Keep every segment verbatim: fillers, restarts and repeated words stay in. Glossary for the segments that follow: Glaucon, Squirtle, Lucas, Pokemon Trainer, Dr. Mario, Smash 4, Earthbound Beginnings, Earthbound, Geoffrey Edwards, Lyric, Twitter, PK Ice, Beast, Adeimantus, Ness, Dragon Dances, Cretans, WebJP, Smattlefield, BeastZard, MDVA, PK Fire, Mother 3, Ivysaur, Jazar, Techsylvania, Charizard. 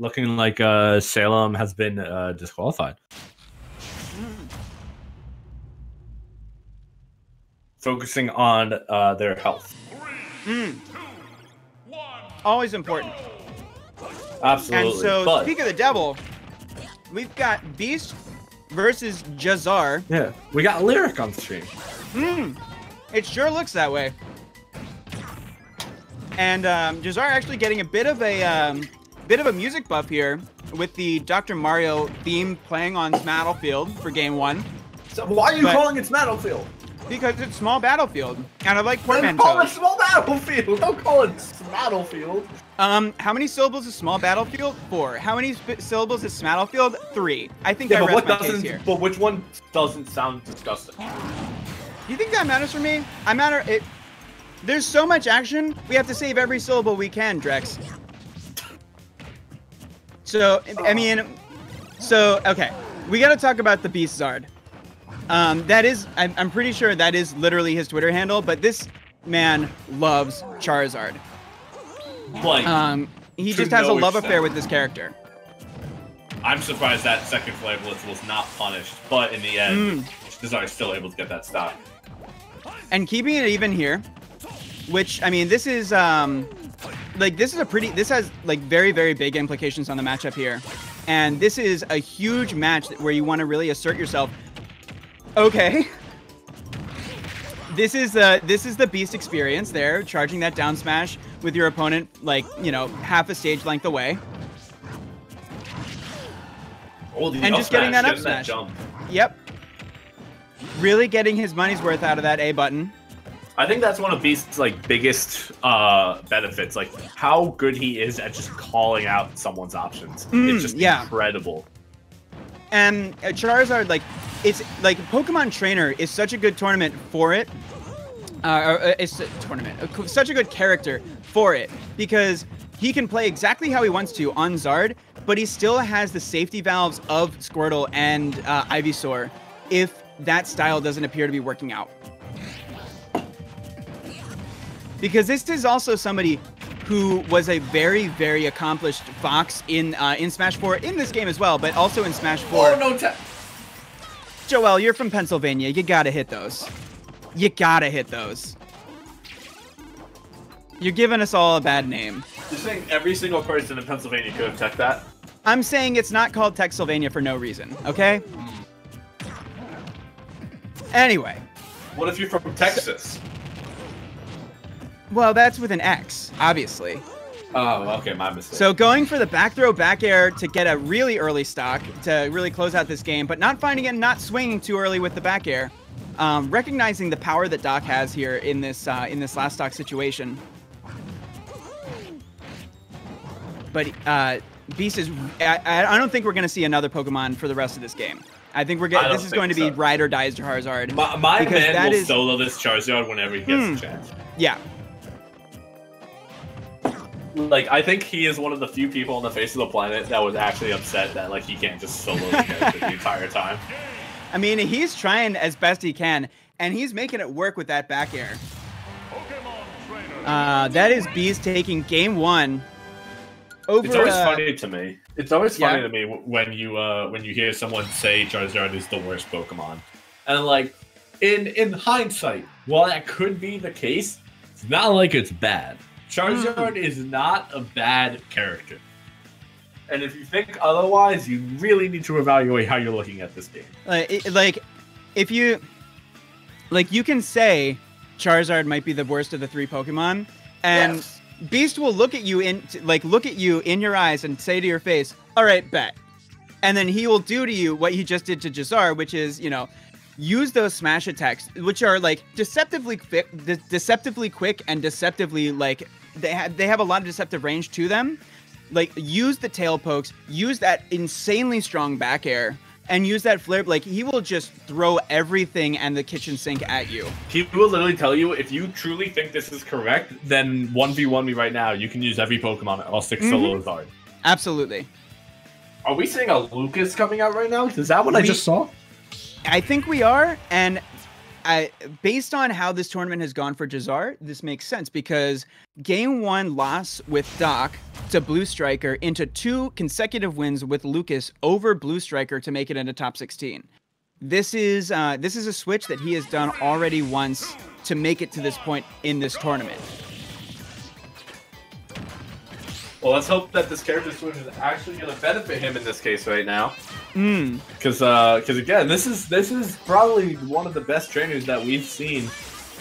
looking like uh, Salem has been uh, disqualified. Focusing on uh, their health. Three, mm. two, one, always important. Go. Absolutely. And so, but... speak of the devil, we've got Beast versus Jazar. Yeah, we got Lyric on stream. Hmm. It sure looks that way. And um, Jazar actually getting a bit of a um, bit of a music buff here with the Doctor Mario theme playing on Smattlefield for game one. So why are you but, calling it Smattlefield? Because it's small battlefield, and I like portmanteaus. Call it small battlefield. Don't call it Smattlefield. Um, how many syllables is small battlefield? Four. How many syllables is Smattlefield? Three. I think yeah, I rest what my case here. But which one doesn't sound disgusting? You think that matters for me? I matter. It. There's so much action. We have to save every syllable we can, Drex. So I mean, so okay, we gotta talk about the BeastZard. Um, that is, I'm, I'm pretty sure that is literally his Twitter handle. But this man loves Charizard. Like, um, he just has a love affair with this character. I'm surprised that second flag blitz was not punished, but in the end, Jazar is still able to get that stop. And keeping it even here, which, I mean, this is, um, like, this is a pretty, this has, like, very, very big implications on the matchup here. And this is a huge match where you want to really assert yourself. Okay. This is, uh, this is the Beast experience there, charging that down smash with your opponent, like, you know, half a stage length away. Oh, and just getting that up smash. Yep. Really getting his money's worth out of that A button. I think that's one of Beast's like biggest uh, benefits, like how good he is at just calling out someone's options. Mm, it's just yeah. incredible. And Charizard, like, it's like Pokemon Trainer is such a good tournament for it. Uh, or, uh, it's a tournament, such a good character for it because he can play exactly how he wants to on Zard, but he still has the safety valves of Squirtle and uh, Ivysaur if that style doesn't appear to be working out. Because this is also somebody who was a very, very accomplished Fox in uh, in Smash four, in this game as well, but also in Smash four. Oh, no ta- Joel, you're from Pennsylvania. You gotta hit those. You gotta hit those. You're giving us all a bad name. You're saying every single person in Pennsylvania could have teched that? I'm saying it's not called Techsylvania for no reason, okay? Anyway. What if you're from Texas? Well, that's with an X, obviously. Oh, okay, my mistake. So going for the back throw, back air to get a really early stock to really close out this game, but not finding it, not swinging too early with the back air. Um, recognizing the power that Doc has here in this uh, in this last stock situation. But uh, Beast is. I, I don't think we're going to see another Pokemon for the rest of this game. I think we're getting. This is going to so. be ride or die Charizard. My, my man will is, solo this Charizard whenever he gets hmm, a chance. Yeah. Like, I think he is one of the few people on the face of the planet that was actually upset that, like, he can't just solo the character the entire time. I mean, he's trying as best he can, and he's making it work with that back air. Uh, that is Beast taking game one. Over, it's always uh, funny to me. It's always funny yeah. to me when you uh, when you hear someone say Charizard is the worst Pokemon. And, like, in, in hindsight, while that could be the case, it's not like it's bad. Charizard is not a bad character. And if you think otherwise, you really need to evaluate how you're looking at this game. Like, like if you... Like, you can say Charizard might be the worst of the three Pokemon, and yes. Beast will look at you in... Like, look at you in your eyes and say to your face, all right, bet. And then he will do to you what he just did to Jazar, which is, you know, use those smash attacks, which are, like, deceptively, de deceptively quick and deceptively, like... They have, they have a lot of deceptive range to them. Like, use the tail pokes, use that insanely strong back air, and use that flare. Like, he will just throw everything and the kitchen sink at you. He will literally tell you, if you truly think this is correct, then one v one me right now. You can use every Pokemon, all six mm-hmm. solo Zard. Absolutely. Are we seeing a Lucas coming out right now? Is that what we, I just saw? I think we are, and I, based on how this tournament has gone for Jazar, this makes sense because game one loss with Doc to Blue Striker into two consecutive wins with Lucas over Blue Striker to make it into top sixteen. This is uh, this is a switch that he has done already once to make it to this point in this tournament. Well, let's hope that this character switch is actually going to benefit him in this case right now. Because, mm. uh, because again, this is this is probably one of the best trainers that we've seen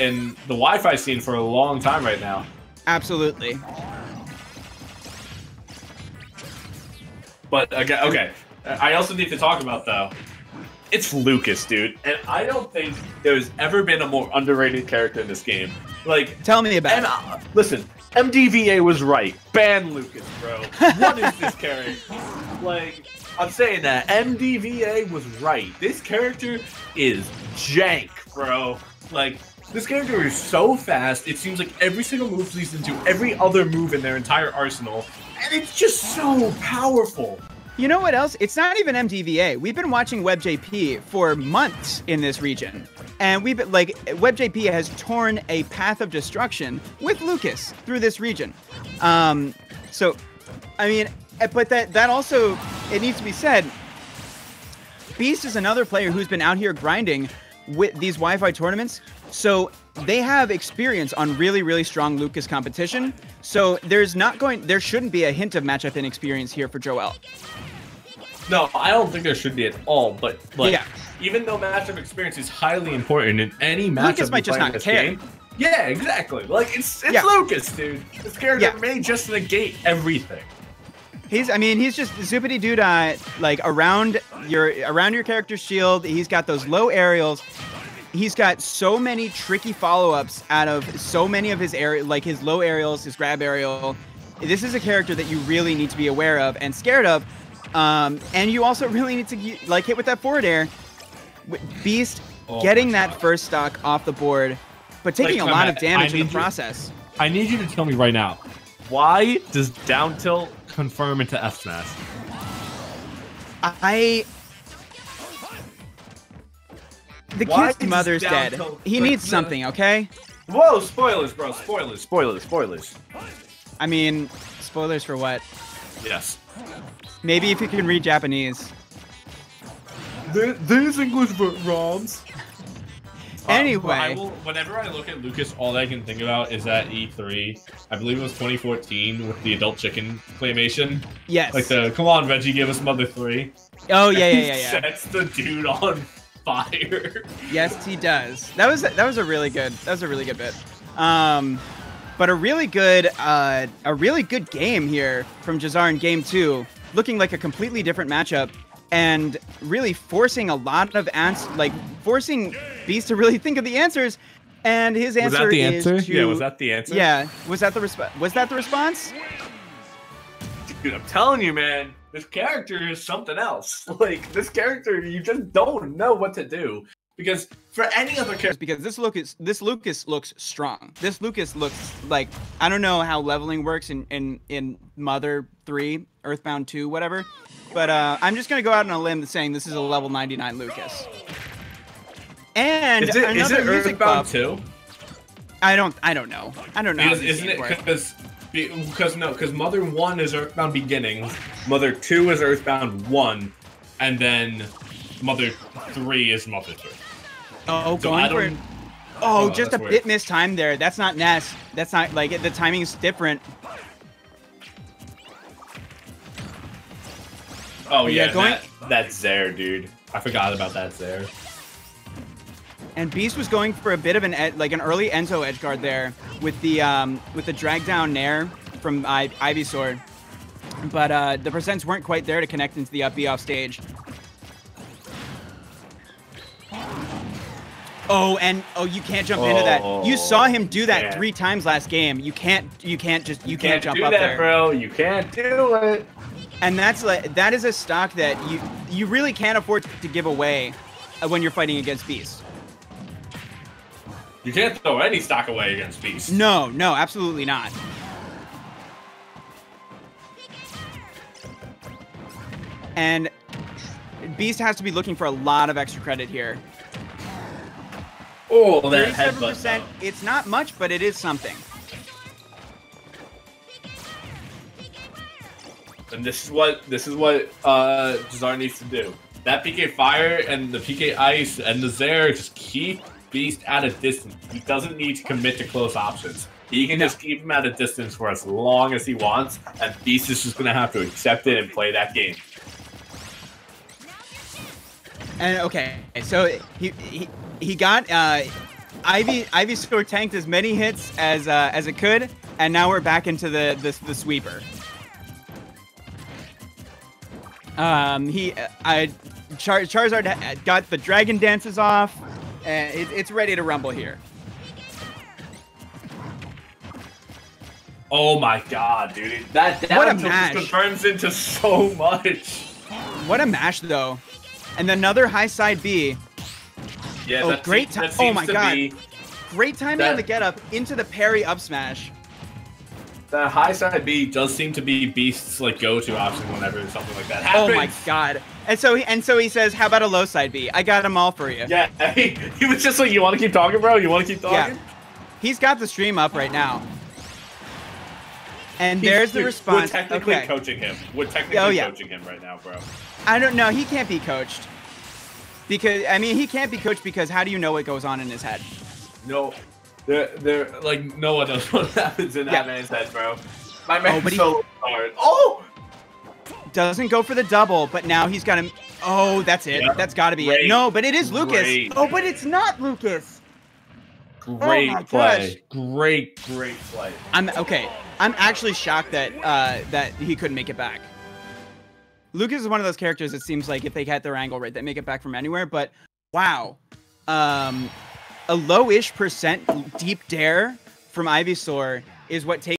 in the Wi-Fi scene for a long time right now. Absolutely. But again, okay. I also need to talk about though. It's Lucas, dude, and I don't think there's ever been a more underrated character in this game. Like, tell me about. And uh, listen, M D V A was right. Ban Lucas, bro. What is this character? Like, I'm saying that M D V A was right. This character is jank, bro. Like, this character is so fast. It seems like every single move leads into every other move in their entire arsenal, and it's just so powerful. You know what else? It's not even M D V A. We've been watching WebJP for months in this region. And we've been, like, WebJP has torn a path of destruction with Lucas through this region. Um, so, I mean, but that, that also, it needs to be said, Beast is another player who's been out here grinding with these Wi-Fi tournaments. So they have experience on really, really strong Lucas competition. So there's not going, there shouldn't be a hint of matchup inexperience here for Joel. No, I don't think there should be at all, but like, yeah. Even though matchup experience is highly important in any matchup Lucas might just not this care. Game, yeah, exactly. Like, it's it's yeah. Lucas, dude. This character yeah. may just negate everything. He's, I mean, he's just zoopity doo dah, like, around your, around your character's shield. He's got those low aerials. He's got so many tricky follow-ups out of so many of his air, like his low aerials, his grab aerial. This is a character that you really need to be aware of and scared of. Um, and you also really need to, like, hit with that forward air. Beast oh getting that first stock off the board, but taking like, a lot at, of damage in the you, process. I need you to tell me right now, why does down tilt confirm into F smash? I... The why kid's mother's dead. He needs something, okay? Whoa, spoilers, bro. Spoilers, spoilers, spoilers. I mean, spoilers for what? Yes. Maybe if you can read Japanese. These English ROMs. Anyway. Um, I will, whenever I look at Lucas, all I can think about is that E three. I believe it was twenty fourteen with the adult chicken claymation. Yes. Like the, come on, Reggie, give us Mother three. Oh, yeah, yeah, yeah. yeah. Sets the dude on fire. Yes, he does. That was, that was a really good, that was a really good bit. Um... But a really good, uh, a really good game here from Jazar in game two, looking like a completely different matchup, and really forcing a lot of ans, like forcing Beast to really think of the answers. And his answer was that the is answer? To, yeah, was that the answer? Yeah, was that the resp- Was that the response? Dude, I'm telling you, man, this character is something else. Like this character, you just don't know what to do. Because for any other character, because this Lucas, this Lucas looks strong. This Lucas looks like, I don't know how leveling works in in, in Mother three, Earthbound two, whatever. But uh, I'm just gonna go out on a limb saying this is a level ninety-nine Lucas. And is it, is it Earthbound two? I don't, I don't know. I don't know. Because, isn't it because because no, because Mother one is Earthbound Beginnings, Mother two is Earthbound one, and then Mother three is Mother three. Oh, so going for it. Oh, oh, just a weird. bit missed time there. That's not Ness. That's not, like, it, the timing's different. Oh, yeah, yeah going... that, that's Zare, dude. I forgot about that Zare. And Beast was going for a bit of an, ed, like, an early Enzo edgeguard there with the, um, with the drag down Nair from I Ivysaur. But uh, the percents weren't quite there to connect into the up B off stage. Oh, and oh, you can't jump oh, into that. You saw him do that man. three times last game. You can't, you can't just, you, you can't, can't jump do up that, there, bro. You can't do it. And that's like, that is a stock that you, you really can't afford to give away when you're fighting against Beast. You can't throw any stock away against Beast. No, no, absolutely not. And Beast has to be looking for a lot of extra credit here. Oh, that headbutt. It's not much, but it is something. And this is what this is what uh, Jazar needs to do. That P K Fire and the P K Ice and the Zair just keep Beast at a distance. He doesn't need to commit to close options. He can just keep him at a distance for as long as he wants, and Beast is just going to have to accept it and play that game. And okay, so he he, he got uh, Ivy Ivysaur tanked as many hits as uh, as it could, and now we're back into the the, the sweeper. Um, he, uh, I, Char Charizard got the Dragon Dances off, and it, it's ready to rumble here. Oh my God, dude! That down tilt just turns into so much. What a mash, though! And another high side B. Yeah, oh, that great time! Oh my God, be, great timing that, on the get up into the parry up smash. That high side B does seem to be Beast's like go-to option whenever something like that happens. Oh my God! And so he and so he says, "How about a low side B? I got them all for you." Yeah, he, he was just like, "You want to keep talking, bro? You want to keep talking?" Yeah. He's got the stream up right now. And He's, there's the response. We're technically okay. coaching him. We're technically oh, yeah. coaching him right now, bro. I don't know. He can't be coached. Because, I mean, he can't be coached because how do you know what goes on in his head? No. They're, they're, like, no one knows what happens in yeah. that man's head, bro. My man's oh, so hard. Oh! Doesn't go for the double, but now he's got him. Oh, that's it. Yeah. That's got to be Great. it. No, but it is Lucas. Great. Oh, but it's not Lucas. Great oh play. Gosh. Great, great play. I'm okay. I'm actually shocked that uh, that he couldn't make it back. Lucas is one of those characters. It seems like if they get their angle right, they make it back from anywhere. But wow, um, a low-ish percent deep dare from Ivysaur is what takes.